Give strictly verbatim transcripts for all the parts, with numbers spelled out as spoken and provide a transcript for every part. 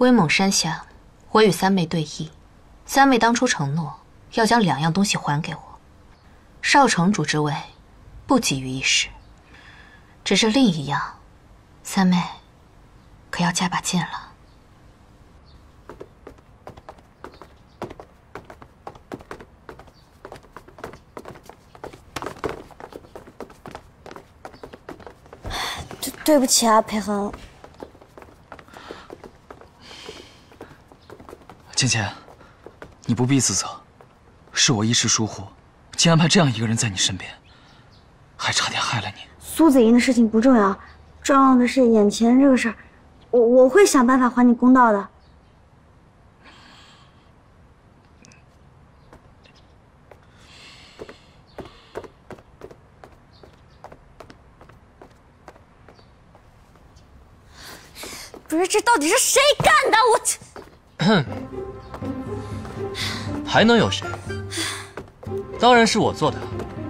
威猛山下，我与三妹对弈，三妹当初承诺要将两样东西还给我，少城主之位不急于一时，只是另一样，三妹可要加把劲了。 对不起啊，裴恒。芊芊，你不必自责，是我一时疏忽，竟安排这样一个人在你身边，还差点害了你。苏子莹的事情不重要，重要的是眼前这个事儿，我我会想办法还你公道的。不是，这到底是谁干的？我，还能有谁？当然是我做的。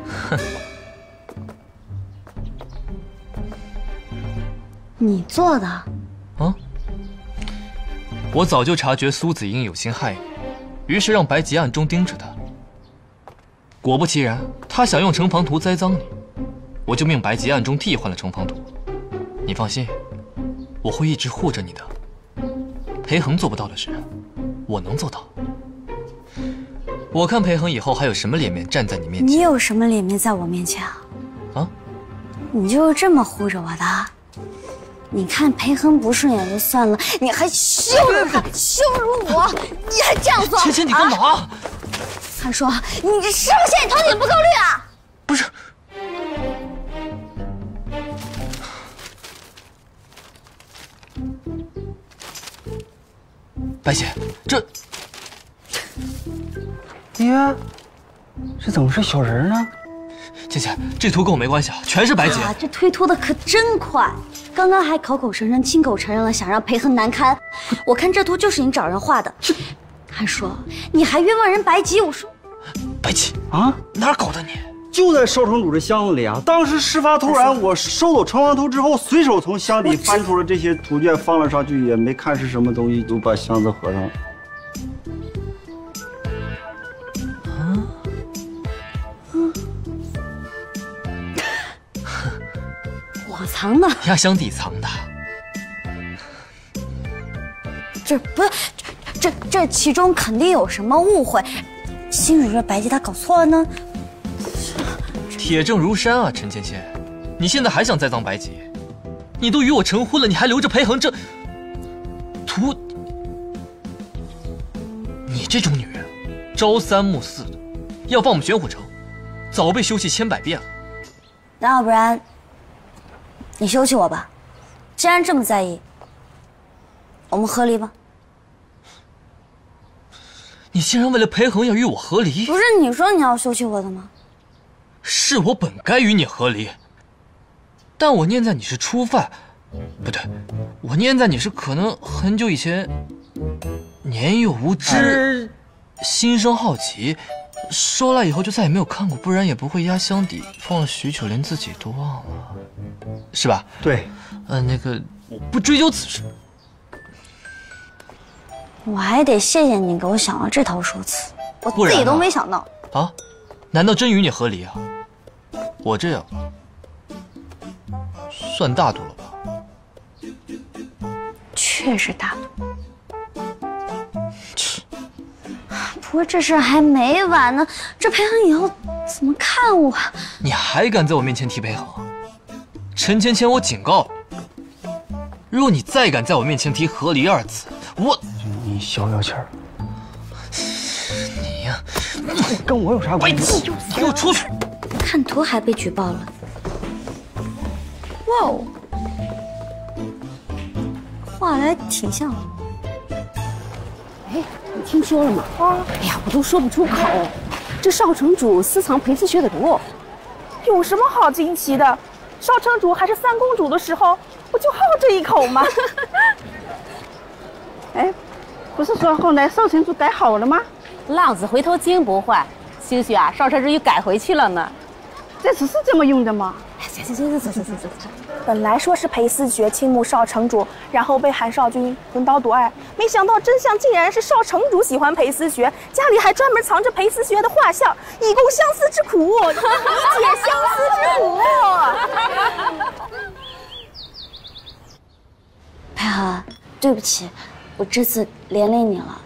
哼，你做的？啊！我早就察觉苏子英有心害你，于是让白洁暗中盯着他。果不其然，他想用城防图栽赃你，我就命白洁暗中替换了城防图。你放心。 我会一直护着你的。裴恒做不到的事，我能做到。我看裴恒以后还有什么脸面站在你面前？你有什么脸面在我面前啊？啊？你就是这么护着我的？你看裴恒不顺眼就算了，你还羞辱他，羞辱我，你还这样做？芊芊，你干嘛？韩叔，你这是不是嫌你头顶不够绿啊？不是。 白姐，这爹，这怎么是小人呢？姐姐，这图跟我没关系啊，全是白姐。啊，这推脱的可真快，刚刚还口口声声亲口承认了想让裴恒难堪。我看这图就是你找人画的，还说你还冤枉人白吉。我说，白吉啊，哪搞的你？就在少城主这箱子里啊。当时事发突然，我收走城防图之后，随手从箱底翻出了这些图卷，放了上去，也没看是什么东西，就把箱子合上了。 我藏的，压箱底藏的。这不是，这这这其中肯定有什么误会。新主任白洁他搞错了呢。铁证如山啊，陈芊芊，你现在还想栽赃白洁？你都与我成婚了，你还留着裴恒这图？你这种女人，朝三暮四的，要放我们玄武城，早被休息千百遍了。那要不然？ 你休息我吧，既然这么在意，我们和离吧。你竟然为了裴恒要与我和离？不是你说你要休息我的吗？是我本该与你和离，但我念在你是初犯，不对，我念在你是可能很久以前年幼无知，心生好奇，收来以后就再也没有看过，不然也不会压箱底放了许久，连自己都忘了。 是吧？对，呃，那个，我不追究此事。我还得谢谢你给我想了这套说辞，我自己都没想到。啊, 啊？难道真与你和离啊？我这样算大度了吧？确实大度。切！不过这事还没完呢，这裴恒以后怎么看我？你还敢在我面前提裴恒？ 陈芊芊，我警告你，若你再敢在我面前提“和离”二字，我……你消消气儿。你呀、啊，跟我有啥关系？你给我出去！看图还被举报了。哇哦，画的还挺像。哎，你听说了吗？啊！哎呀，我都说不出口。这少城主私藏裴子学的图，有什么好惊奇的？ 少城主还是三公主的时候，不就好这一口吗？哎，不是说后来少城主改好了吗？浪子回头金不换，兴许啊，少城主又改回去了呢。这次是这么用的吗？行行行行行行行行。本来说是裴思觉倾慕少城主，然后被韩少君横刀夺爱，没想到真相竟然是少城主喜欢裴思觉，家里还专门藏着裴思觉的画像，以供相思之苦，以解相思之苦。佩涵，对不起，我这次连累你了。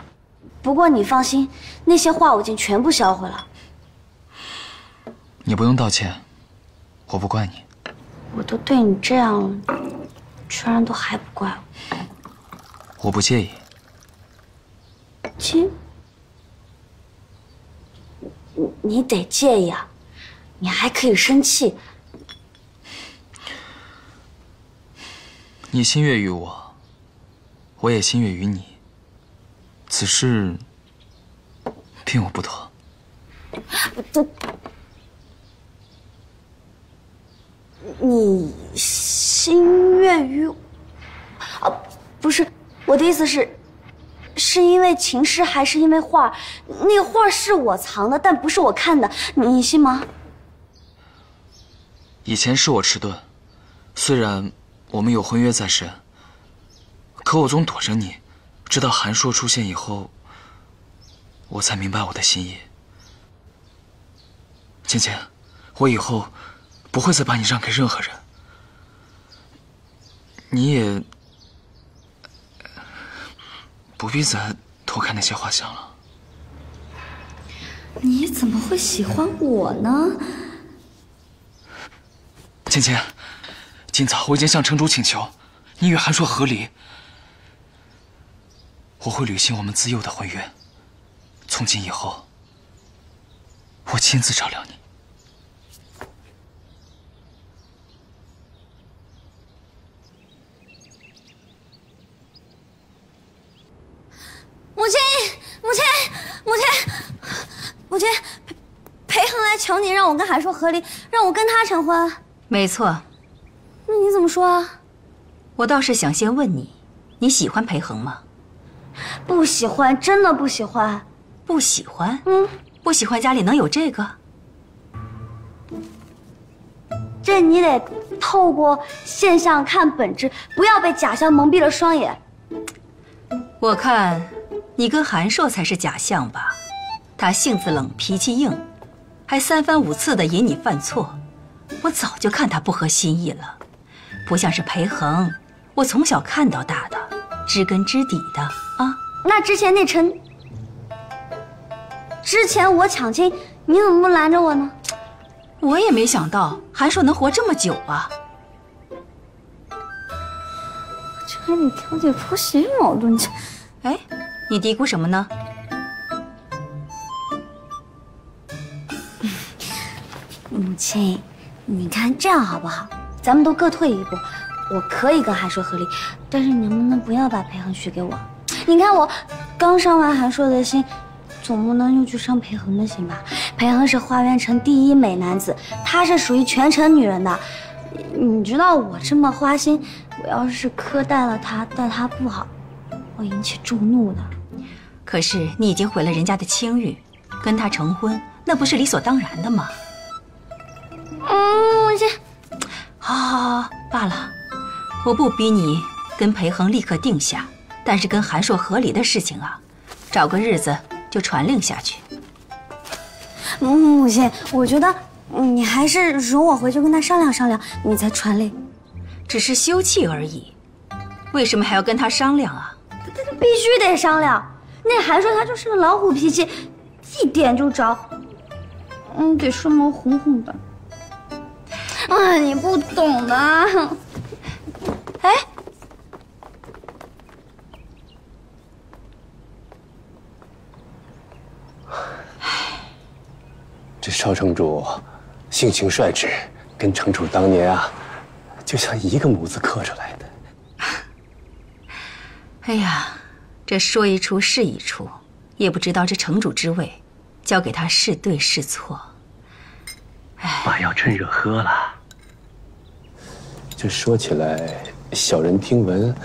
不过你放心，那些画我已经全部销毁了。 你不用道歉，我不怪你。我都对你这样了，居然都还不怪我。我不介意。亲，你你得介意啊，你还可以生气。你心悦于我，我也心悦于你。此事并无不妥。我都。 你心悦于，啊，不是，我的意思是，是因为情诗还是因为画？那个画是我藏的，但不是我看的，你你信吗？以前是我迟钝，虽然我们有婚约在身，可我总躲着你，直到韩硕出现以后，我才明白我的心意。芊芊，我以后。 不会再把你让给任何人，你也不必再偷看那些画像了。你怎么会喜欢我呢？芊芊，今早我已经向城主请求，你与韩硕和离，我会履行我们自幼的婚约，从今以后，我亲自照料你。 母亲，母亲，母亲，母亲，裴裴恒来求你，让我跟韩硕和离，让我跟他成婚。没错。那你怎么说啊？我倒是想先问你，你喜欢裴恒吗？不喜欢，真的不喜欢。不喜欢？嗯，不喜欢家里能有这个？这你得透过现象看本质，不要被假象蒙蔽了双眼。我看。 你跟韩硕才是假象吧？他性子冷，脾气硬，还三番五次的引你犯错，我早就看他不合心意了。不像是裴恒，我从小看到大的，知根知底的啊。那之前那陈，之前我抢亲，你怎么不拦着我呢？我也没想到韩硕能活这么久啊！这跟你挑姐夫媳矛盾去。哎。 你嘀咕什么呢？母亲，你看这样好不好？咱们都各退一步。我可以跟韩硕和离，但是你能不能不要把裴恒许给我？你看我刚伤完韩硕的心，总不能又去伤裴恒的心吧？裴恒是花园城第一美男子，他是属于全城女人的。你知道我这么花心，我要是苛待了他，待他不好。 我引起众怒了，可是你已经毁了人家的清誉，跟他成婚那不是理所当然的吗？嗯，母亲，好，好，好，罢了，我不逼你跟裴恒立刻定下，但是跟韩硕和离的事情啊，找个日子就传令下去。母亲，我觉得你还是容我回去跟他商量商量，你再传令。只是休憩而已，为什么还要跟他商量啊？ 这必须得商量。那韩硕他就是个老虎脾气，一点就着。嗯，得顺毛哄哄的。哎，你不懂的。哎，这少城主性情率直，跟城主当年啊，就像一个模子刻出来的。 哎呀，这说一出是一出，也不知道这城主之位，交给他是对是错。哎，把药趁热喝了。这说起来，小人听闻，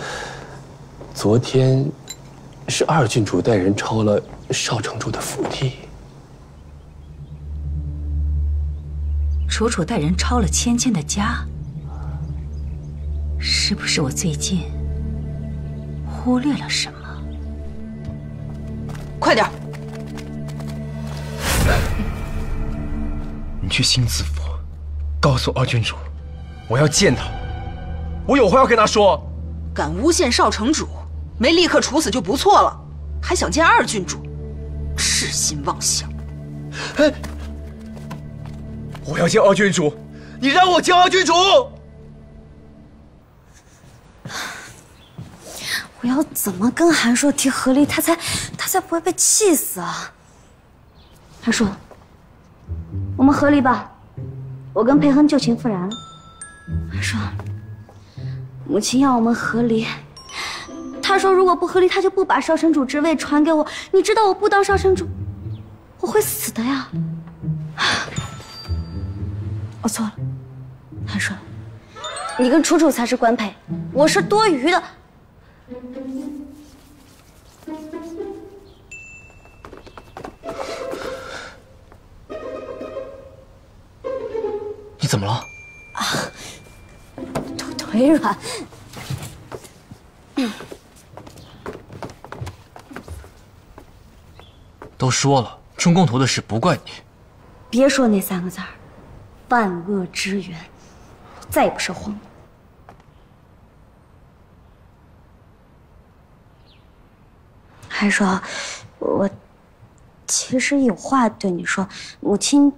昨天是二郡主带人抄了少城主的府邸。楚楚带人抄了芊芊的家，是不是我最近忽略了什么？快点！你去新紫府，告诉傲郡主，我要见他，我有话要跟他说。敢诬陷少城主，没立刻处死就不错了，还想见二郡主，痴心妄想！哎。 我要见傲郡主，你让我见傲郡主！我要怎么跟韩硕提合力，他才他才不会被气死啊！韩硕，我们合力吧，我跟裴亨旧情复燃。韩硕，母亲要我们合力，她说如果不合力，她就不把少城主之位传给我。你知道我不当少城主，我会死的呀！ 我错了，韩硕，你跟楚楚才是官配，我是多余的。你怎么了？啊，腿腿软。都说了，中共图的事不怪你。别说那三个字儿。 万恶之源，再也不说谎了。还说，我其实有话对你说，母亲，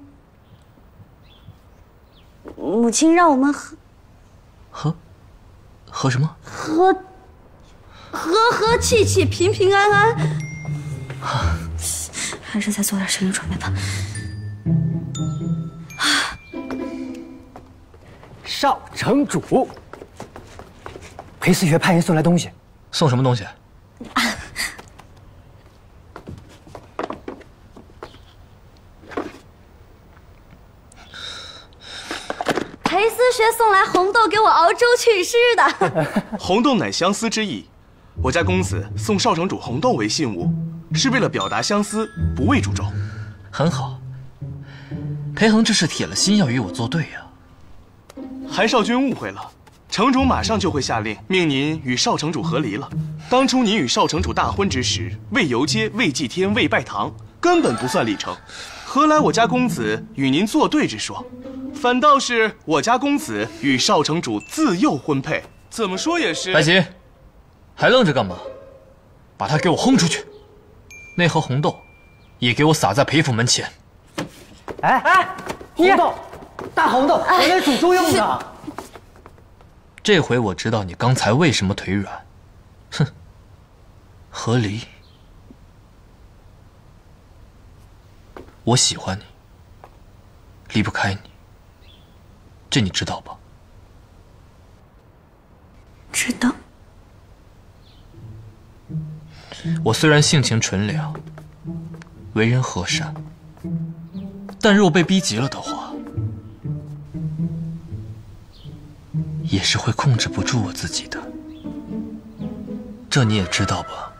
母亲让我们喝，喝，喝什么？喝，和和气气，平平安安。还是再做点心理准备吧。 少城主，裴思学派人送来东西，送什么东西？啊、裴思学送来红豆给我熬粥祛湿的。红豆乃相思之意，我家公子送少城主红豆为信物，是为了表达相思，不为煮粥。很好，裴恒这是铁了心要与我作对呀、啊。 韩少君误会了，城主马上就会下令命您与少城主和离了。当初您与少城主大婚之时，未游街、未祭天、未拜堂，根本不算礼成，何来我家公子与您作对之说？反倒是我家公子与少城主自幼婚配，怎么说也是。白琴，还愣着干嘛？把他给我轰出去！那盒红豆，也给我撒在裴府门前。哎哎，红豆。 大红豆，我来煮粥用的。这回我知道你刚才为什么腿软。哼，何离，我喜欢你，离不开你，这你知道吧？知道。我虽然性情纯良，为人和善，但若被逼急了的话。 也是会控制不住我自己的，这你也知道吧？